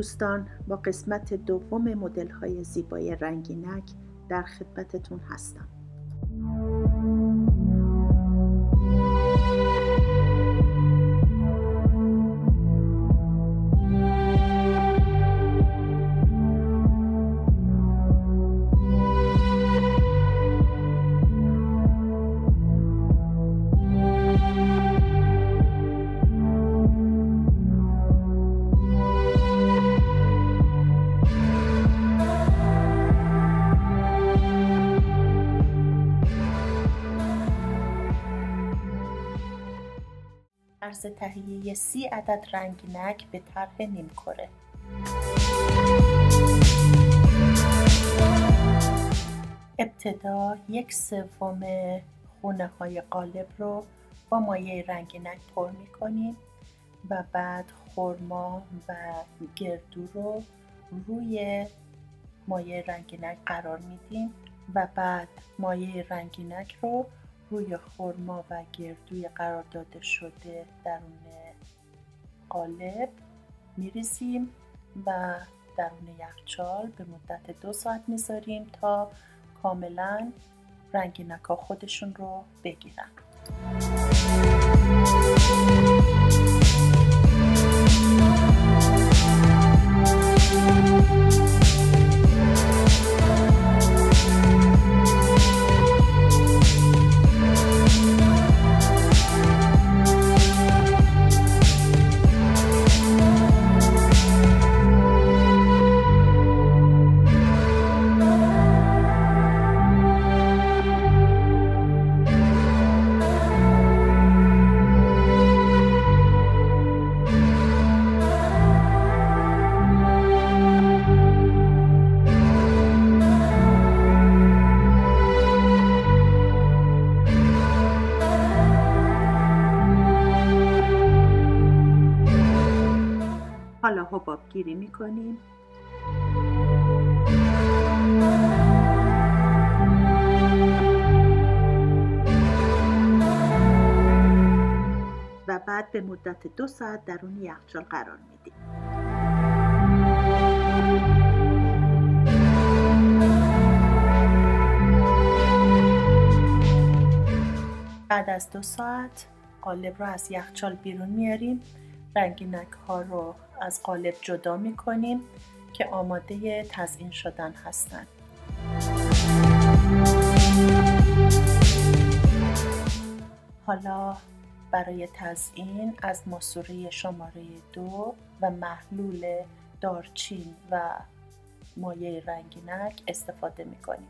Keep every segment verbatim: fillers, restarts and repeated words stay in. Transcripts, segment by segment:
دوستان با قسمت دوم مدل‌های زیبای رنگینک در خدمتتون هستم. عرض تهیه سی عدد رنگینک به طرح نیمکره. ابتدا یک سوم خونه های قالب رو با مایع رنگینک پر می کنیم و بعد خرما و گردو رو روی مایع رنگینک قرار میدیم و بعد مایع رنگینک رو روی خرما و گردوی قرار داده شده درون قالب میریزیم و درون یخچال به مدت دو ساعت میذاریم تا کاملا رنگینک ها خودشون رو بگیرن. حالا حباب گیری می کنیم. و بعد به مدت دو ساعت درون یخچال قرار میدیم. بعد از دو ساعت قالب رو از یخچال بیرون میاریم. رنگینک ها رو از قالب جدا می کنیم که آماده تزیین شدن هستند. حالا برای تزیین از ماسوره شماره دو و محلول دارچین و مایع رنگینک استفاده می کنیم.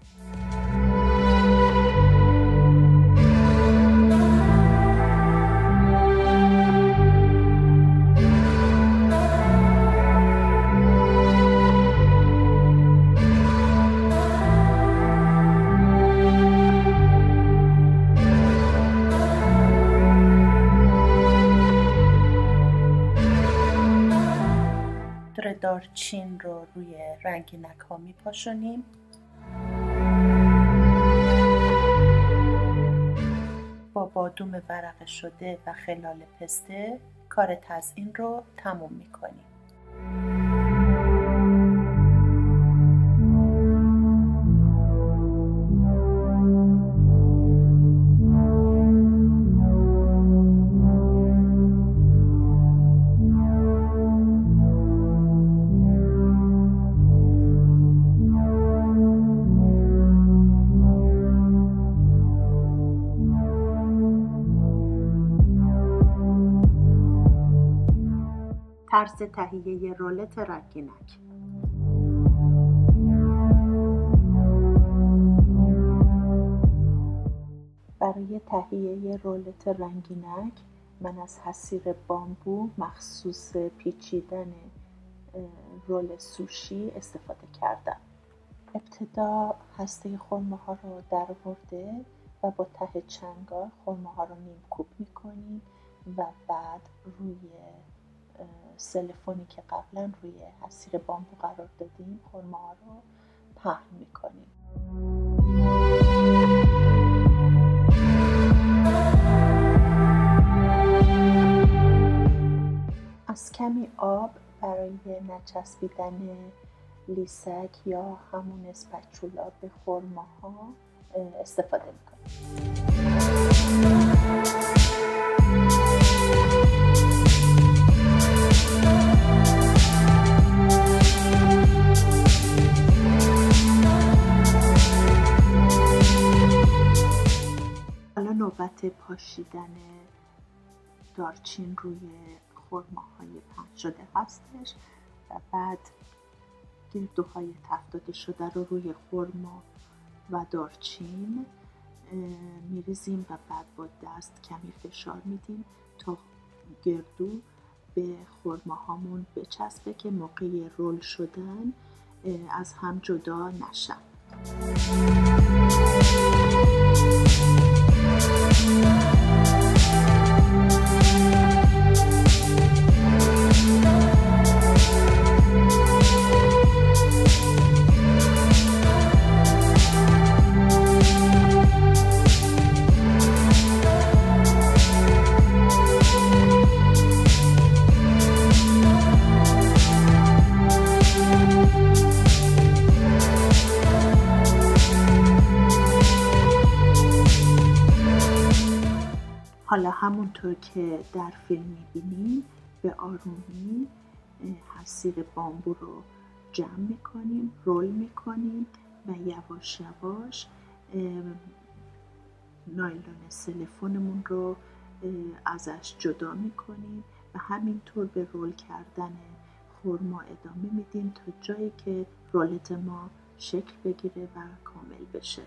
دارچین رو روی رنگینک ها می پاشونیم با بادوم ورق شده و خلال پسته کار تزیین رو تموم می کنیم. طرز تهیه رولت رنگینک. برای تهیه رولت رنگینک من از حصیر بامبو مخصوص پیچیدن رول سوشی استفاده کردم. ابتدا هسته خرما ها رو درآورده و با ته چنگال خرما ها رو نیم کوب می‌کنیم و بعد روی سلفونی که قبلا روی حصیر بامبو قرار دادیم خرما رو پهن میکنیم. از کمی آب برای نه چسبیدن لیسک یا همون اسپچولا به خرماها استفاده میکنیم. نوبت پاشیدن دارچین روی خرماهای پهن شده هستش و بعد گردوهای تفت داده شده رو روی خرما و دارچین میریزیم و بعد با دست کمی فشار میدیم تا گردو به خرماهامون بچسبه که موقع رول شدن از هم جدا نشن. حالا همونطور که در فیلم میبینیم به آرومی حصیر بامبو رو جمع میکنیم، رول میکنیم و یواش یواش نایلون سلفونمون رو ازش جدا میکنیم و همینطور به رول کردن خرما ادامه میدیم تا جایی که رولت ما شکل بگیره و کامل بشه.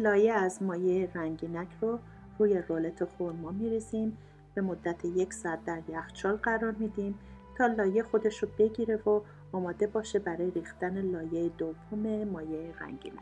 لایه از مایع رنگینک رو روی رولت خرما می‌ریزیم، به مدت یک ساعت در یخچال قرار میدیم تا لایه خودش رو بگیره و آماده باشه برای ریختن لایه دوم مایع رنگینک.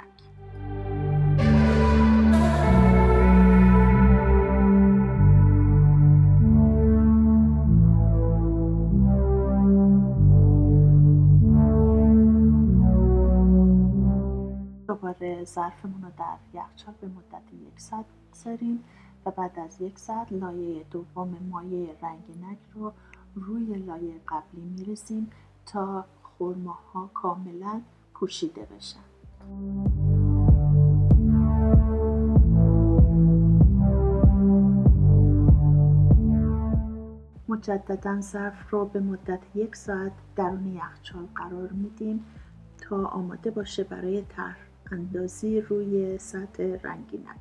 دوباره ظرفمون رو در یخچال به مدت یک ساعت بگذاریم و بعد از یک ساعت لایه دوم مایع رنگینک رو روی لایه قبلی می‌ریزیم تا خرماها کاملا پوشیده بشن. مجددا ظرف رو به مدت یک ساعت درون یخچال قرار میدیم تا آماده باشه برای طرح اندازی روی سطح رنگینک.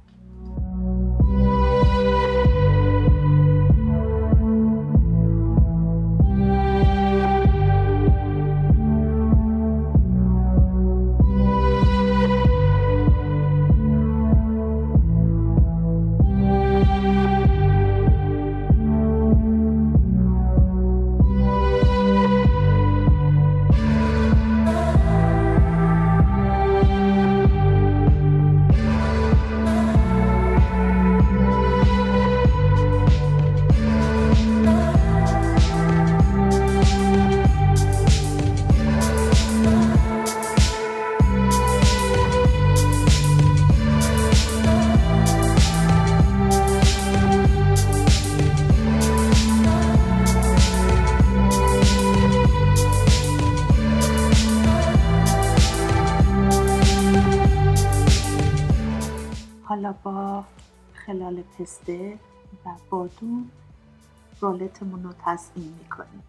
خلال پسته و بادون رولتمون رو تزیین میکنیم.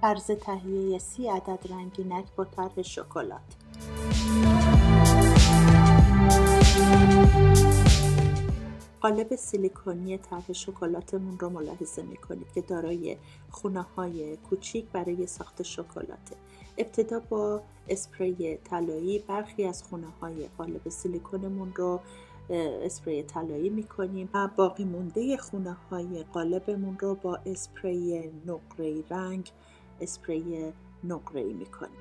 طرز تهیه سی عدد رنگینک با طرح شکلات. قالب سیلیکونی طرح شکلاتمون رو ملاحظه میکنید که دارای خونه های کوچیک برای ساخت شکلاته. ابتدا با اسپری طلایی برخی از خونه های قالب سیلیکونمون رو اسپری طلایی میکنیم و باقی مونده خونه های قالبمون رو با اسپری نقره‌ای رنگ اسپری نقره‌ای میکنیم.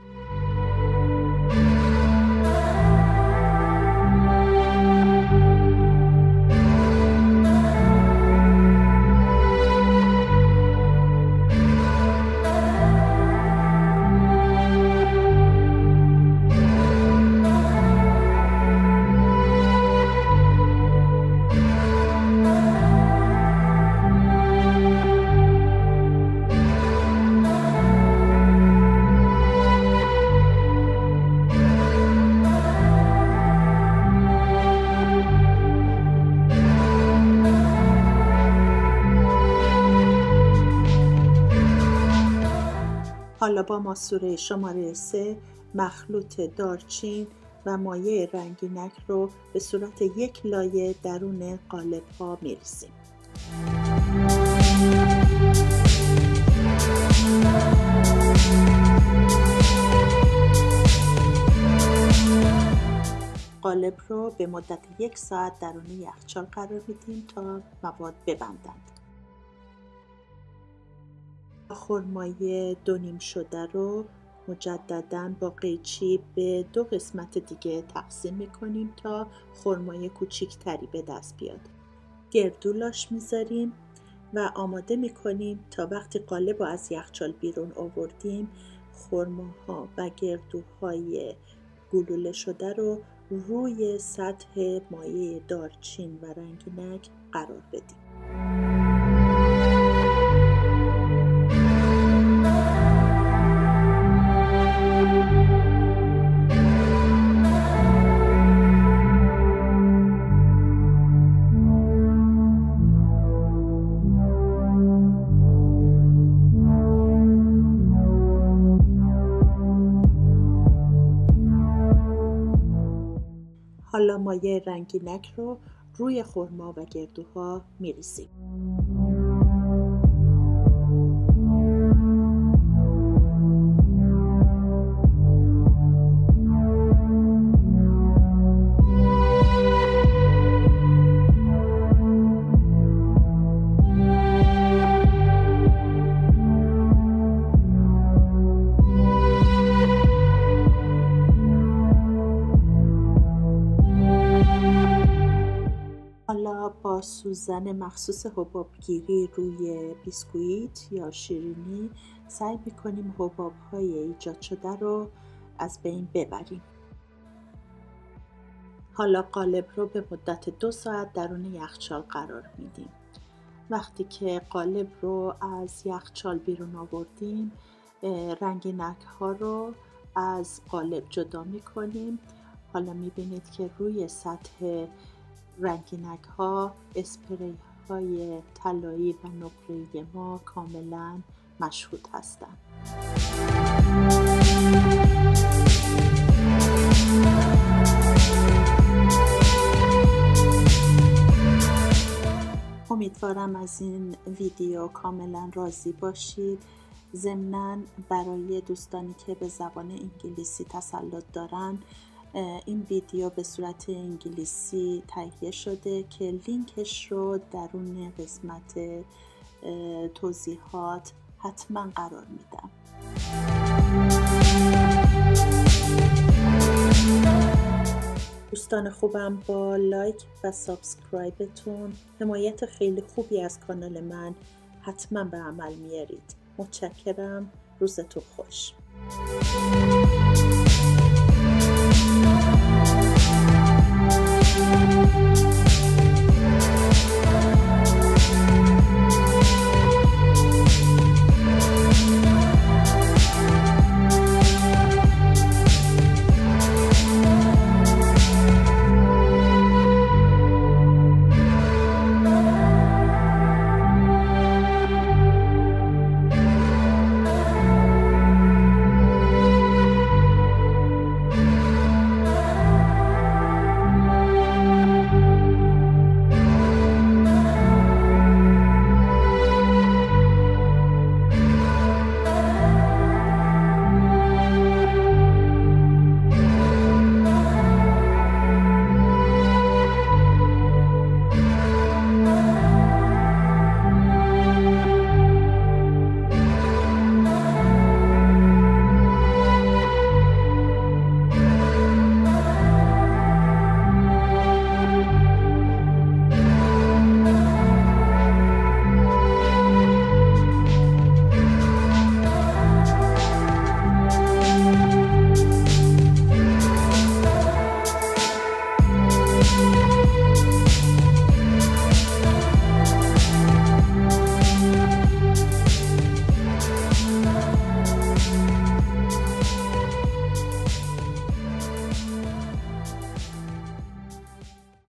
حالا با ماسوره شماره سه مخلوط دارچین و مایع رنگینک رو به صورت یک لایه درون قالب ها می‌ریزیم. قالب رو به مدت یک ساعت درون یخچال قرار میدیم تا مواد ببندند. خرمای دو نیم شده رو مجدداً با قیچی به دو قسمت دیگه تقسیم میکنیم تا خرمای کوچیکتری به دست بیاد. گردولاش میذاریم و آماده میکنیم تا وقتی قالب رو از یخچال بیرون آوردیم خرماها و گردوهای گلوله شده رو روی سطح مایع دارچین و رنگینک قرار بدیم. حالا مایع رنگینک رو روی خرما و گردوها می‌ریزیم. با سوزن مخصوص حبابگیری روی بیسکویت یا شیرینی سعی میکنیم حباب‌های ایجاد شده رو از بین ببریم. حالا قالب رو به مدت دو ساعت درون یخچال قرار میدیم. وقتی که قالب رو از یخچال بیرون آوردیم رنگینک ها رو از قالب جدا میکنیم. حالا میبینید که روی سطح رنگینک ها اسپری های طلایی و نقره‌ای ما کاملا مشهود هستند. امیدوارم از این ویدیو کاملا راضی باشید. ضمناً برای دوستانی که به زبان انگلیسی تسلط دارن این ویدیو به صورت انگلیسی تهیه شده که لینکش رو درون قسمت توضیحات حتما قرار میدم. دوستان خوبم با لایک و سابسکرایبتون حمایت خیلی خوبی از کانال من حتما به عمل میارید. متشکرم. روزتون خوش.